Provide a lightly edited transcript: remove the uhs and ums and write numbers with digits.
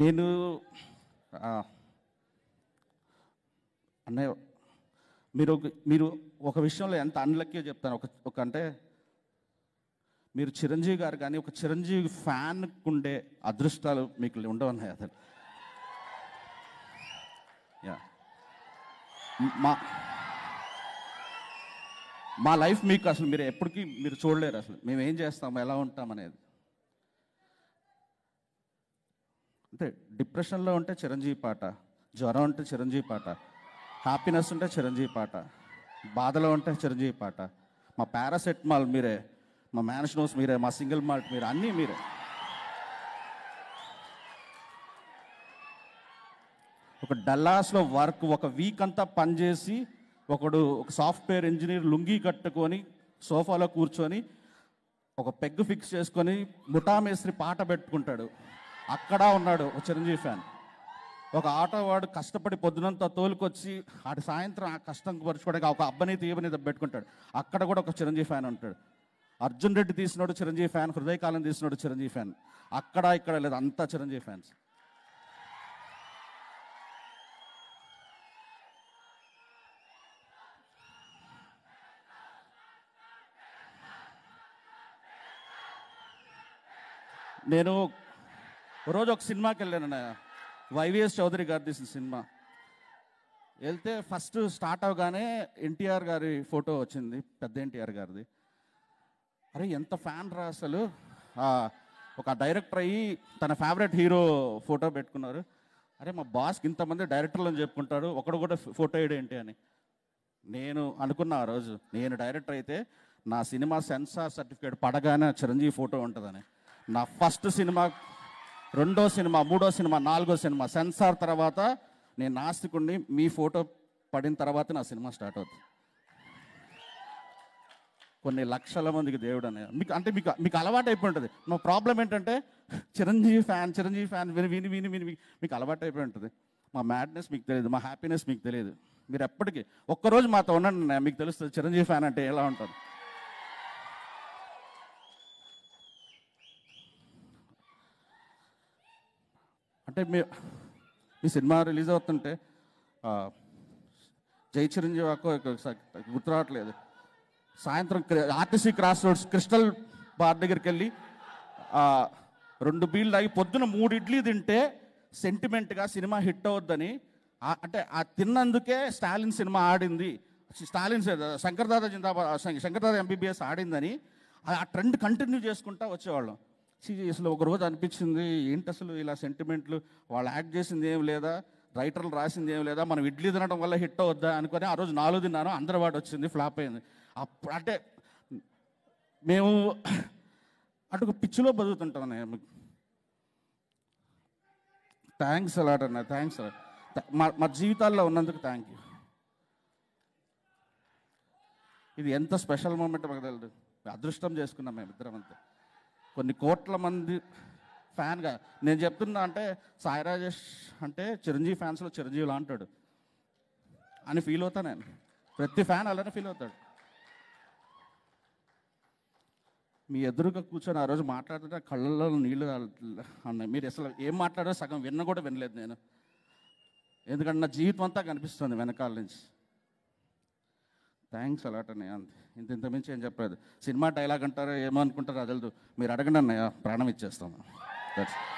నేను అన్నయ్య మీరు ఒక విషయంలో ఎంత అన్లక్కీ చెప్తాను. ఒక అంటే మీరు చిరంజీవి గారు కానీ ఒక చిరంజీవి ఫ్యాన్కు ఉండే అదృష్టాలు మీకు ఉండవన్నాయి. అసలు మా లైఫ్ మీకు అసలు మీరు ఎప్పటికీ మీరు చూడలేరు. అసలు మేము ఏం చేస్తాము, ఎలా ఉంటాం అనేది అంటే డిప్రెషన్లో ఉంటే చిరంజీవి పాట, జ్వరం ఉంటే చిరంజీవి పాట, హ్యాపీనెస్ ఉంటే చిరంజీవి పాట, బాధలో ఉంటే చిరంజీవి పాట, మా పారాసెటమాల్ మీరే, మా మ్యాన్షనోస్ మీరే, మా సింగిల్ మాల్ట్ మీరే, అన్నీ మీరే. ఒక డల్లాస్లో వర్క్ ఒక వీక్ అంతా పనిచేసి ఒకడు ఒక సాఫ్ట్వేర్ ఇంజనీర్ లుంగీ కట్టుకొని సోఫాలో కూర్చొని ఒక పెగ్ ఫిక్స్ చేసుకొని ముఠామేస్త్రి పాట పెట్టుకుంటాడు. అక్కడ ఉన్నాడు ఒక చిరంజీవి ఫ్యాన్. ఒక ఆటో వాడు కష్టపడి పొద్దునంతా తోలుకొచ్చి ఆడి సాయంత్రం ఆ కష్టం పరుచుకోవడానికి ఒక అబ్బని తీయబని పెట్టుకుంటాడు. అక్కడ కూడా ఒక చిరంజీవి ఫ్యాన్ ఉంటాడు. అర్జున్ రెడ్డి తీసినాడు చిరంజీవి ఫ్యాన్, హృదయకాలం తీసినాడు చిరంజీవి ఫ్యాన్. అక్కడ ఇక్కడ లేదు, అంతా చిరంజీవి ఫ్యాన్స్. నేను రోజు ఒక సినిమాకి వెళ్ళాను, వైవిఎస్ చౌదరి గారు తీసిన సినిమా. వెళ్తే ఫస్ట్ స్టార్ట్ అవగానే ఎన్టీఆర్ గారి ఫోటో వచ్చింది, పెద్ద ఎన్టీఆర్ గారిది. అరే ఎంత ఫ్యాన్ రా అసలు. ఒక డైరెక్టర్ అయ్యి తన ఫేవరెట్ హీరో ఫోటో పెట్టుకున్నారు. అరే మా బాస్కి ఇంతమంది డైరెక్టర్లు అని చెప్పుకుంటాడు, ఒకడు కూడా ఫోటో వేయడేంటి అని నేను అనుకున్నా. ఆ రోజు నేను డైరెక్టర్ అయితే నా సినిమా సెన్సార్ సర్టిఫికేట్ పడగానే చిరంజీవి ఫోటో ఉంటుందని. నా ఫస్ట్ సినిమా, రెండో సినిమా, మూడో సినిమా, నాలుగో సినిమా సెన్సార్ తర్వాత నేను నాస్తికుడిని, మీ ఫోటో పడిన తర్వాత నా సినిమా స్టార్ట్ అవుతుంది. కొన్ని లక్షల మందికి దేవుడు అనే మీకు అంటే మీకు మీకు అలవాటు అయిపోయి ఉంటుంది. మా ప్రాబ్లం ఏంటంటే చిరంజీవి ఫ్యాన్, చిరంజీవి ఫ్యాన్ విని విని విని విని మీకు అలవాటు అయిపోయి ఉంటుంది. మా మ్యాడ్నెస్ మీకు తెలియదు, మా హ్యాపీనెస్ మీకు తెలియదు. మీరు ఎప్పటికీ ఒక్కరోజు మాతో ఉండండి, మీకు తెలుస్తుంది చిరంజీవి ఫ్యాన్ అంటే ఎలా ఉంటుంది. అంటే మీ సినిమా రిలీజ్ అవుతుంటే జై చిరంజీవి అక్కో గుర్తు రావట్లేదు. సాయంత్రం RTC cross roads crystal bar దగ్గరికి వెళ్ళి 2 బీళ్ళు ఆగి పొద్దున 3 ఇడ్లీ తింటే సెంటిమెంట్గా సినిమా హిట్ అవుద్దని, అంటే ఆ తిన్నందుకే స్టాలిన్ సినిమా ఆడింది, స్టాలిన్ శంకర్దాదా జిందాబాద్, శంకర్దాదా ఎంబీబీఎస్ ఆడిందని ఆ ట్రెండ్ కంటిన్యూ చేసుకుంటా వచ్చేవాళ్ళం. సీరియస్లో ఒకరోజు అనిపించింది ఏంటి అసలు ఇలా సెంటిమెంట్లు, వాళ్ళు యాక్ట్ చేసింది ఏం లేదా, రైటర్లు రాసింది ఏం లేదా, మనం ఇడ్లీ తినడం వల్ల హిట్ అవుద్దా అనుకొని ఆ రోజు 4 తిన్నాను, అందరి వాడు వచ్చింది, ఫ్లాప్ అయింది. అప్పుడు అంటే మేము అటు ఒక పిచ్చిలో బతుకుతుంటాం అన్నయ్య. థ్యాంక్స్ అలాట్ అన్న, థ్యాంక్స్ అలాట్, మా జీవితాల్లో ఉన్నందుకు థ్యాంక్ యూ. ఇది ఎంత స్పెషల్ మూమెంట్ మాకు తెలియదు, అదృష్టం చేసుకున్నాం మేము ఇద్దరం అంతా. కొన్ని కోట్ల మంది ఫ్యాన్గా నేను చెప్తున్నా అంటే సాయి రాజేష్ అంటే చిరంజీవి ఫ్యాన్స్లో చిరంజీవిలా అంటాడు అని ఫీల్ అవుతా నేను. ప్రతి ఫ్యాన్ అలానే ఫీల్ అవుతాడు. మీ ఎదురుగా కూర్చొని ఆ రోజు మాట్లాడుతుంటే కళ్ళల్లో నీళ్ళు అన్నాయి. మీరు అసలు ఏం మాట్లాడారో సగం విన్న కూడా వినలేదు నేను, ఎందుకంటే నా జీవితం అంతా కనిపిస్తుంది వెనకాల నుంచి. థ్యాంక్స్ అలాట్ అన్నయ్య, అంతే. ఇంతమించి ఏం చెప్పలేదు. సినిమా డైలాగ్ అంటారో ఏమో అనుకుంటారో అదలదు, మీరు అడగండి అన్నయ్య, ప్రాణం ఇచ్చేస్తాము.